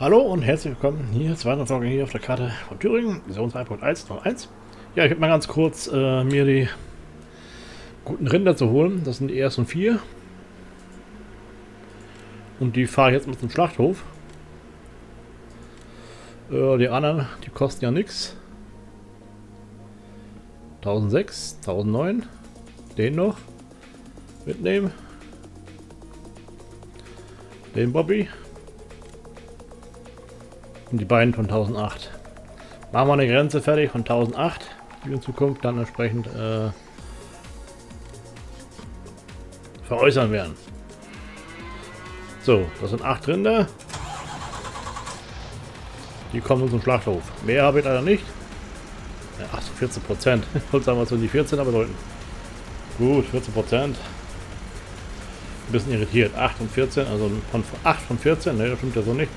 Hallo und herzlich willkommen hier, Weihnachtssorge hier auf der Karte von Thüringen, Version 2.1.01. Ja, ich habe mal ganz kurz mir die guten Rinder zu holen, das sind die ersten 4. Und die fahre ich jetzt mal zum Schlachthof. Die anderen, die kosten ja nichts. 1006, 1009, den noch mitnehmen. Den Bobby. Und die beiden von 1008. Machen wir eine Grenze fertig von 1008, die wir in Zukunft dann entsprechend veräußern werden. So, das sind 8 Rinder. Die kommen zum Schlachthof. Mehr habe ich leider nicht. Ja, ach so, 14%. Ich wollte sagen, was soll die 14er bedeuten? Gut, 14%. Ein bisschen irritiert. 8 und 14, also von 8 von 14, ne, das stimmt ja so nicht.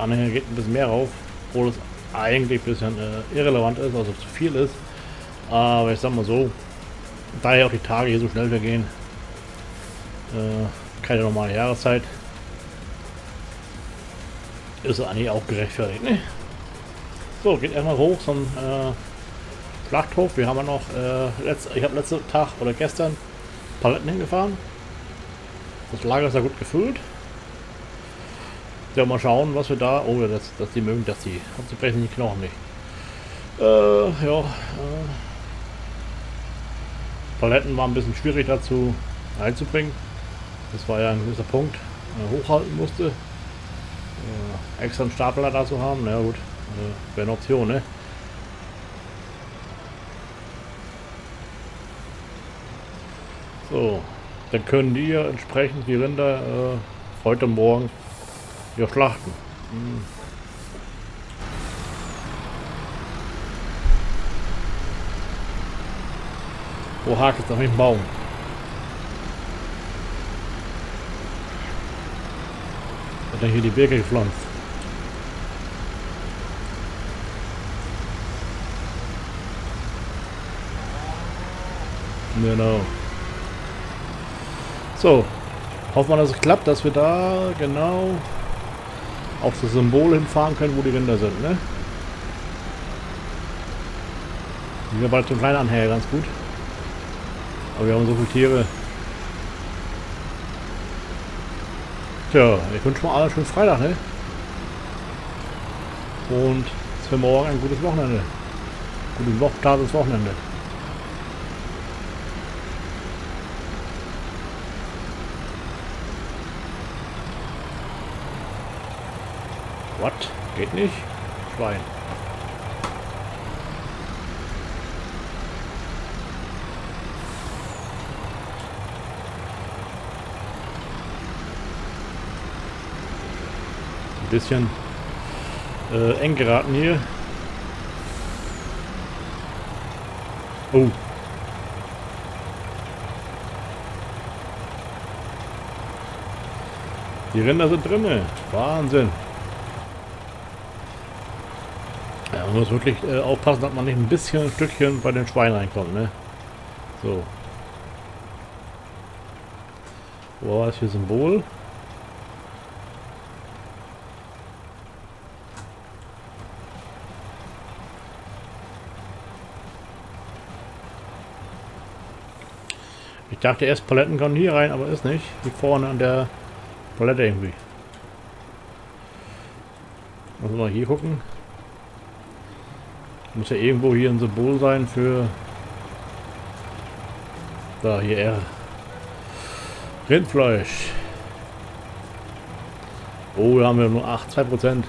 Anhänger geht ein bisschen mehr rauf, obwohl es eigentlich ein bisschen irrelevant ist, also zu viel ist. Aber ich sag mal so, daher auch die Tage hier so schnell vergehen. Keine normale Jahreszeit. Ist eigentlich auch gerechtfertigt, ne? So, geht erstmal hoch zum Schlachthof. Wir haben ja noch, ich habe letzten Tag oder gestern Paletten hingefahren. Das Lager ist ja gut gefüllt. Ja, mal schauen, was wir da. Oh, ja, dass die mögen, dass die. Und sie brechen die Knochen nicht. Paletten waren ein bisschen schwierig dazu einzubringen. Das war ja ein gewisser Punkt, den ich hochhalten musste. Extra einen Stapler dazu haben, na gut, wäre eine Option, ne? So, dann können die ja entsprechend die Rinder heute Morgen ja schlachten. Wo hakt es auf dem Baum? Hat er hier die Birke gepflanzt? Genau. So, hoffen wir, dass es klappt, dass wir da genau auf das Symbol hinfahren können, wo die Rinder sind, ne? Die sind bald zum Kleinanhänger ganz gut. Aber wir haben so viele Tiere. Tja, ich wünsche mal allen schönen Freitag, ne? Und für morgen ein gutes Wochenende. Guten Wochentag ins Wochenende. What? Geht nicht? Schwein. Ein bisschen eng geraten hier. Oh. Die Rinder sind drinne. Wahnsinn. Ja, man muss wirklich aufpassen, dass man nicht ein bisschen ein Stückchen bei den Schweinen reinkommt, ne? So. Wo war das hier Symbol? Ich dachte erst, Paletten kommen hier rein, aber ist nicht. Hier vorne an der Palette irgendwie. Also mal hier gucken. Muss ja irgendwo hier ein Symbol sein für... Da, hier R. Rindfleisch. Oh, da haben wir nur 2%.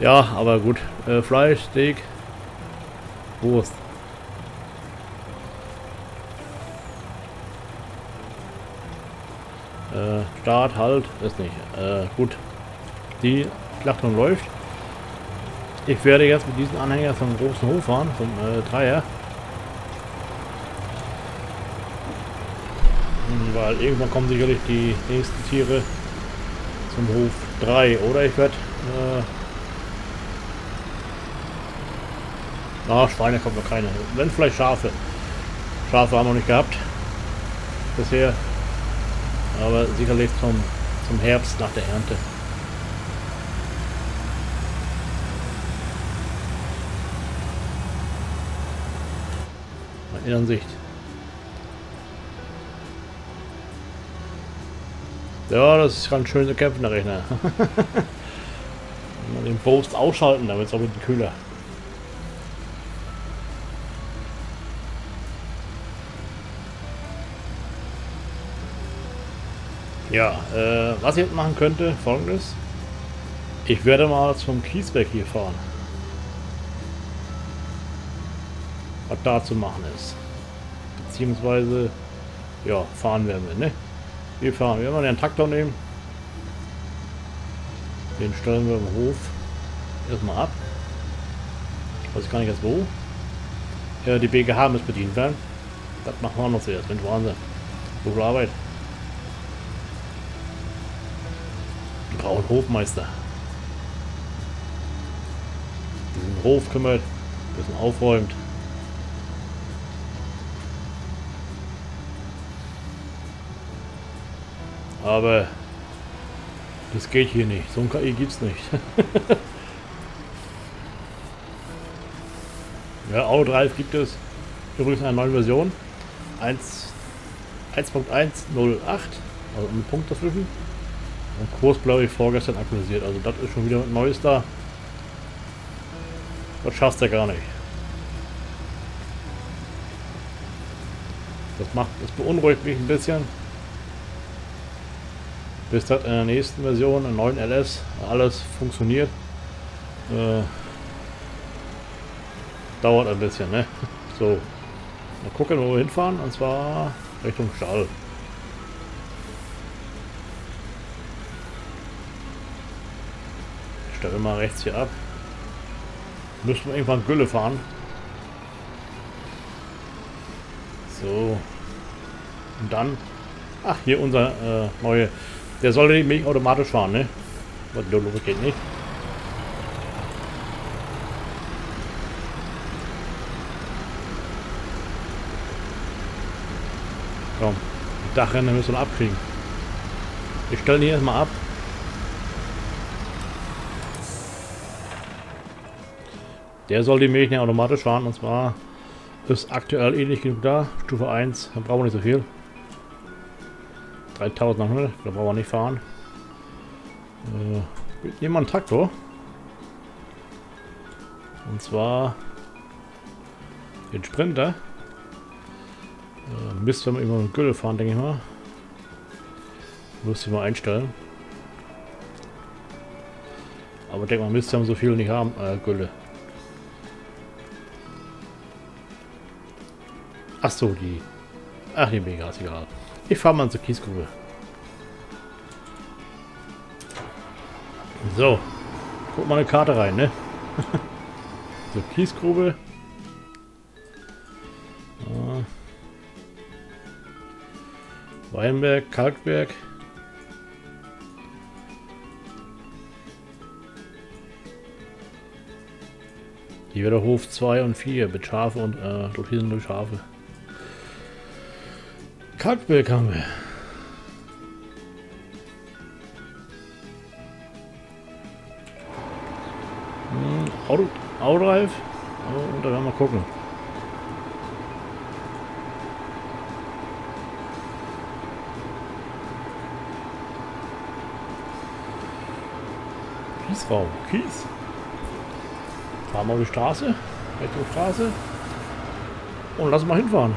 Ja, aber gut. Fleisch, Steak, Wurst. Start, Halt, ist nicht. Gut. Die Schlachtung läuft. Ich werde jetzt mit diesem Anhänger zum großen Hof fahren, zum Dreier. Weil irgendwann kommen sicherlich die nächsten Tiere zum Hof 3. Oder ich werde... Schweine kommt noch keine. Wenn vielleicht Schafe. Schafe haben wir noch nicht gehabt. Bisher. Aber sicherlich zum Herbst nach der Ernte. in Ansicht. Ja, das ist ganz schön zu kämpfen, der Rechner. Mal den Post ausschalten, damit es auch ein bisschen kühler. Ja, was ich jetzt machen könnte, folgendes. Ich werde mal zum Kiesberg hier fahren. Was da zu machen ist. Beziehungsweise, ja, fahren werden wir, ne? Wir fahren. Wir werden mal den Traktor nehmen. Den stellen wir im Hof erstmal ab. Ich weiß gar nicht jetzt wo. Ja, die BGH muss bedient werden. Das machen wir auch noch zuerst. Mensch, Wahnsinn. So viel Arbeit. Wir brauchen Hofmeister. Diesen Hof kümmert, ein bisschen aufräumt. Aber das geht hier nicht. So ein KI gibt es nicht. Ja, Autodrive gibt es übrigens eine neue Version. 1.108, also einen Punkt dazwischen. Und Kurs, glaube ich, vorgestern aktualisiert. Also das ist schon wieder ein neues da. Das schafft er gar nicht. Das beunruhigt mich ein bisschen. Bis das in der nächsten Version, in der neuen LS, alles funktioniert. Dauert ein bisschen, ne? So, mal gucken, wo wir hinfahren, und zwar Richtung Stall. Ich stelle mal rechts hier ab. Müssen wir irgendwann Gülle fahren. So. Und dann, ach, hier unser neue. Der soll die Milch automatisch fahren, ne? Was los geht nicht. Komm, die Dachränder müssen wir abkriegen. Wir stellen hier erstmal ab. Der soll die Milch nicht automatisch fahren, und zwar ist aktuell ähnlich genug da. Stufe 1, da brauchen wir nicht so viel. 3.900, da brauchen wir nicht fahren. Nehmen wir einen Traktor. Und zwar den Sprinter. Mist, wenn wir immer mit Gülle fahren, denke ich mal. Müsste ich mal einstellen. Aber ich denke mal, Mist haben so viel nicht haben, Gülle. Achso, die. Ach, die Mega ist egal. Ich fahre mal zur Kiesgrube. So, guck mal eine Karte rein, ne? So, Kiesgrube. Ah. Weinberg, Kalkberg. Hier wieder Hof 2 und 4 mit Schafe und dort hier sind nur Schafe. Kalkberg haben wir. Autodrive. Und da werden wir gucken. Kiesraum. Kies. Fahren wir auf die Straße. Richtung Straße. Und lass mal hinfahren.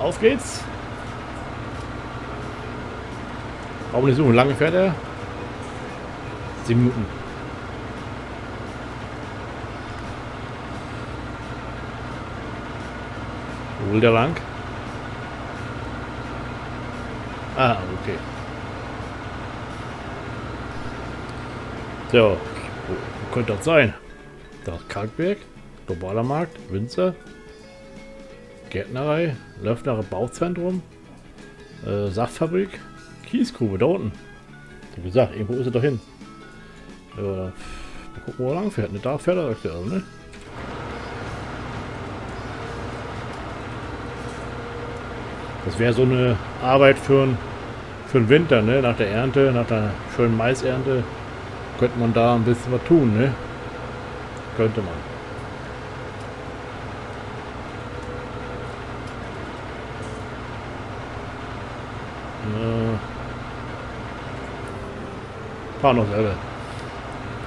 Auf geht's. Warum nicht so lange fährt er? 7 Minuten. Wo will der lang? Ah, okay. So, wo könnte das sein? Da ist Kalkberg, GlobalMarket, Winzer. Gärtnerei, Löffnere Bauzentrum, Saftfabrik, Kiesgrube da unten. Wie gesagt, irgendwo ist er doch hin. Mal gucken, wo er lang fährt. Ne? Da fährt er aktuell, ne? Das wäre so eine Arbeit für den Winter, ne? Nach der Ernte, nach der schönen Maisernte, könnte man da ein bisschen was tun, ne? Könnte man. Fahren noch selber.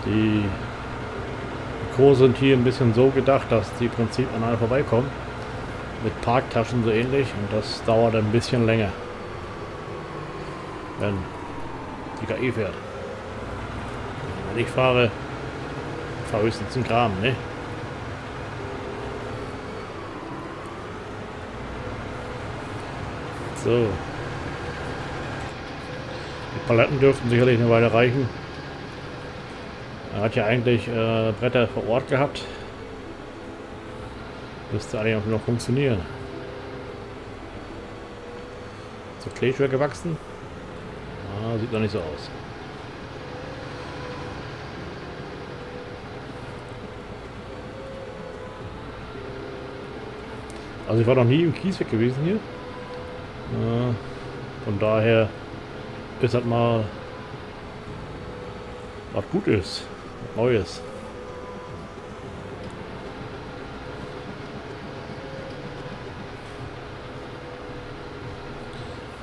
Die Co. sind hier ein bisschen so gedacht, dass die im Prinzip an einer vorbeikommen. Mit Parktaschen so ähnlich, und das dauert ein bisschen länger, wenn die KI fährt. Wenn ich fahre, fahre ich höchstens einen Kram, ne? So. Die Paletten dürften sicherlich eine Weile reichen. Er hat ja eigentlich Bretter vor Ort gehabt. Müsste eigentlich auch noch funktionieren. So Klee schwer gewachsen. Ah, sieht noch nicht so aus. Also ich war noch nie im Kiesweg gewesen hier. Von daher ist halt mal was Gutes, was Neues.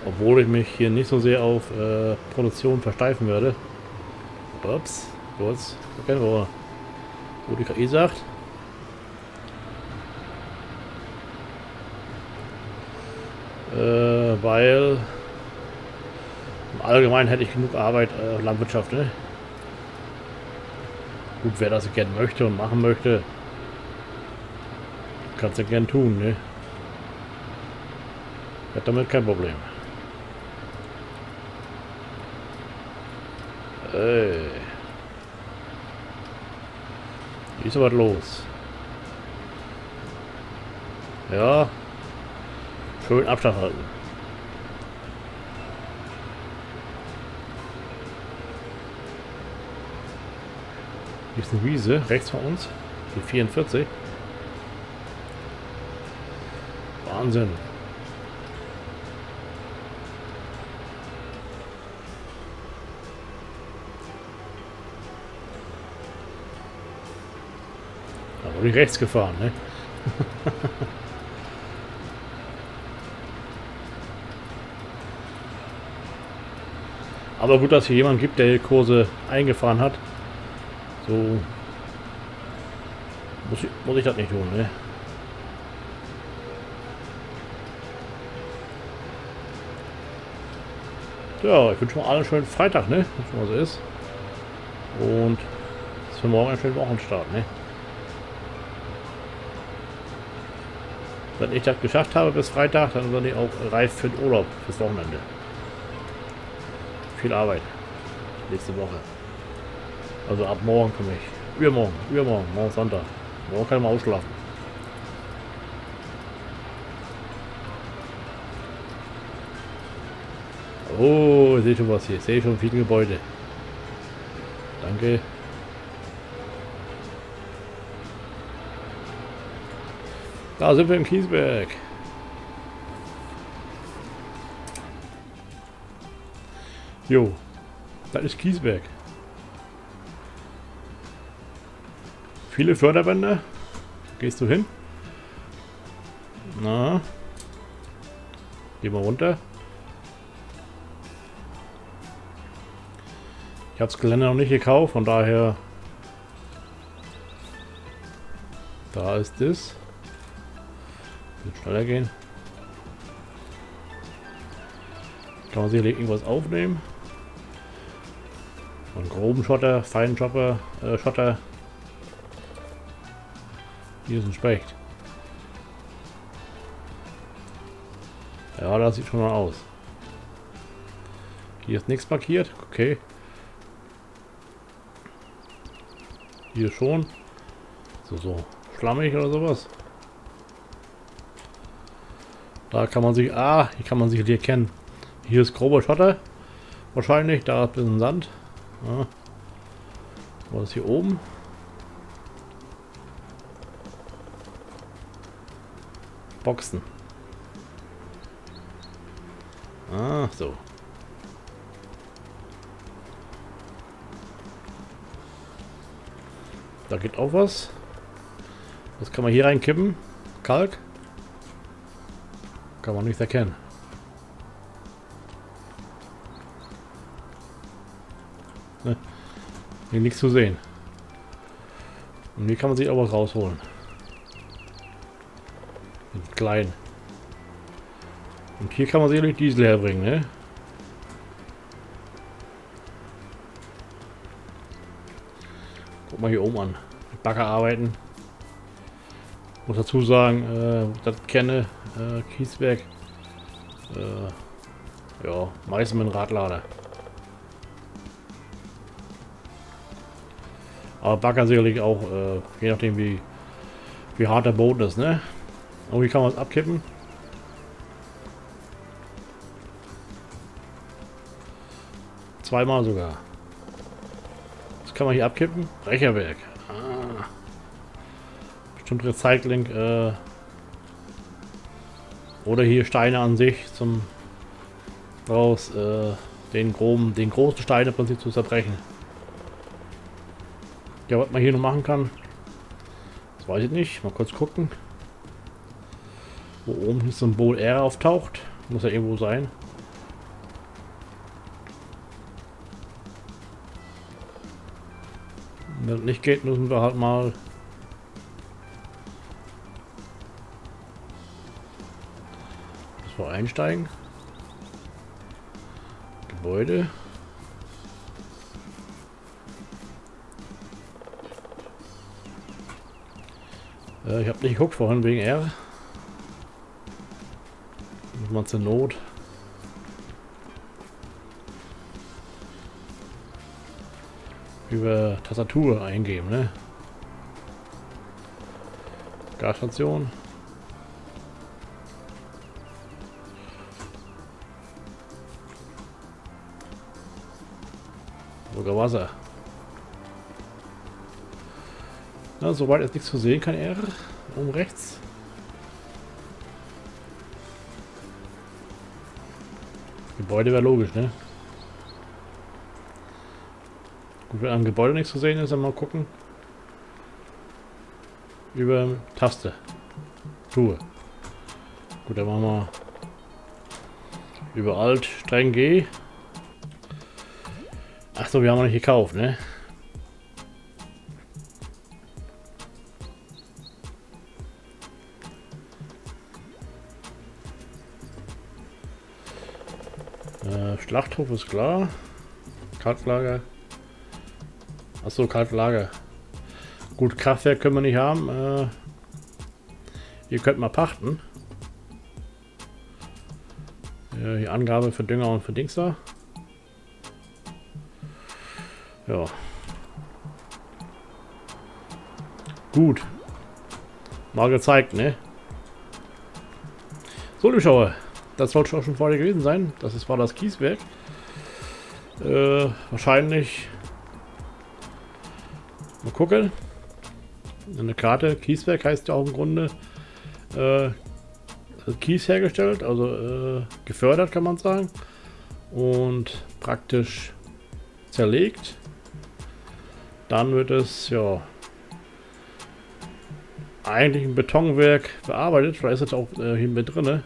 Obwohl ich mich hier nicht so sehr auf Produktion versteifen werde. Ups, kurz, erkennen wir mal, wo die KI sagt. Weil im Allgemeinen hätte ich genug Arbeit auf Landwirtschaft, ne? Gut, wer das gerne möchte und machen möchte, kann es ja gern tun, ne? Hat damit kein Problem. Hey. Hier ist aber was los. Ja. Schön Abstand halten. Hier ist eine Wiese rechts von uns. Die 44. Wahnsinn. Da wurde ich rechts gefahren, ne? Aber gut, dass es hier jemanden gibt, der hier Kurse eingefahren hat. So muss ich das nicht tun, ne? Ja, ich wünsche mal allen einen schönen Freitag, ne? Wenn es so ist. Und für morgen einen schönen Wochenstart, ne? Wenn ich das geschafft habe bis Freitag, dann bin ich auch reif für den Urlaub fürs Wochenende. Viel Arbeit nächste Woche. Also ab morgen für mich. Übermorgen, morgen Sonntag. Morgen kann ich mal ausschlafen. Oh, ich sehe schon was hier. Ich sehe schon viele Gebäude. Danke. Da sind wir im Kiesberg. Jo, das ist Kiesberg. Viele Förderbänder. Gehst du hin? Na. Geh mal runter. Ich habe das Gelände noch nicht gekauft, von daher. Da ist es. Wird schneller gehen. Kann man sicherlich irgendwas aufnehmen. Von groben Schotter, feinen Schotter, Hier ist ein Specht. Ja, das sieht schon mal aus. Hier ist nichts markiert. Okay. Hier schon. So. Schlammig oder sowas. Da kann man sich... Ah, hier kann man sich erkennen. Hier ist grober Schotter. Wahrscheinlich. Da ist ein bisschen Sand. Ja. Was ist hier oben? Boxen. Ah, so. Da geht auch was. Was kann man hier reinkippen? Kalk. Kann man nicht erkennen. ne? Hier nichts zu sehen. Und hier kann man sich auch was rausholen. Mit klein. Und hier kann man sicherlich Diesel herbringen, ne? Guck mal hier oben an. Mit Bagger arbeiten. Muss dazu sagen, das kenne Kieswerk. Ja, meistens mit einem Radlader. Aber Bagger sicherlich auch, je nachdem wie hart der Boden ist, ne? Und wie kann man es abkippen? Zweimal sogar. Das kann man hier abkippen. Brecherwerk. Ah. Bestimmt Recycling. Oder hier Steine an sich zum raus den großen Stein im Prinzip zu zerbrechen. Ja, was man hier noch machen kann, das weiß ich nicht. Mal kurz gucken. Wo oben das Symbol R auftaucht. Muss ja irgendwo sein. Wenn das nicht geht, müssen wir halt mal einsteigen. Gebäude. Ich habe nicht geguckt vorhin wegen R. Muss man zur Not. Über Tastatur eingeben, ne? Gasstation. Sogar Wasser. Na, soweit jetzt nichts zu sehen kann, R. Oben rechts. Gebäude wäre logisch, ne? Gut, wenn am Gebäude nichts zu sehen ist, dann mal gucken. Über Taste. Tue. Gut, dann machen wir über Alt, streng G. Achso, wir haben noch nicht gekauft, ne? Schlachthof ist klar. Kaltlager. Achso, Kaltlager. Gut, Kraftwerk können wir nicht haben. Ihr könnt mal pachten. Hier Angabe für Dünger und für Dings da. Ja. Gut. Mal gezeigt, ne? So, liebe Schauer. Das sollte auch schon vorher gewesen sein. Das war das Kieswerk. Wahrscheinlich. Mal gucken. Eine Karte. Kieswerk heißt ja auch im Grunde Kies hergestellt, also gefördert kann man sagen. Und praktisch zerlegt. Dann wird es, ja, eigentlich ein Betonwerk bearbeitet. Vielleicht ist das auch hier mit drin. Ne?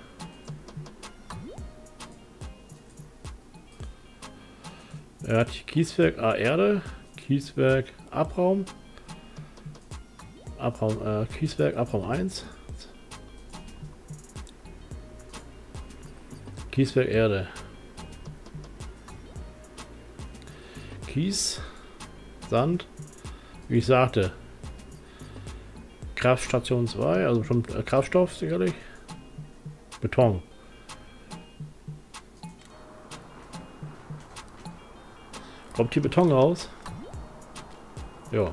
Er hat Kieswerk A Erde, Kieswerk Abraum, Kieswerk Abraum 1, Kieswerk Erde, Kies, Sand, wie ich sagte, Kraftstation 2, also schon Kraftstoff sicherlich, Beton. Kommt hier Beton raus? Ja.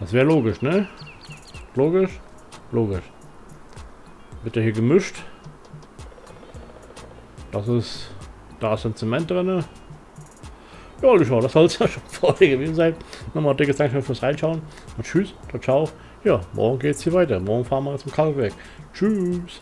Das wäre logisch, ne? Logisch? Logisch. Wird ja hier gemischt. Das ist... Da ist ein Zement drin. Ja, schau, das soll es ja schon vorher gewesen sein. Nochmal dickes Dankeschön fürs Reinschauen. Und tschüss, ciao, ciao. Ja, morgen geht's hier weiter. Morgen fahren wir jetzt zum Kalkwerk. Tschüss.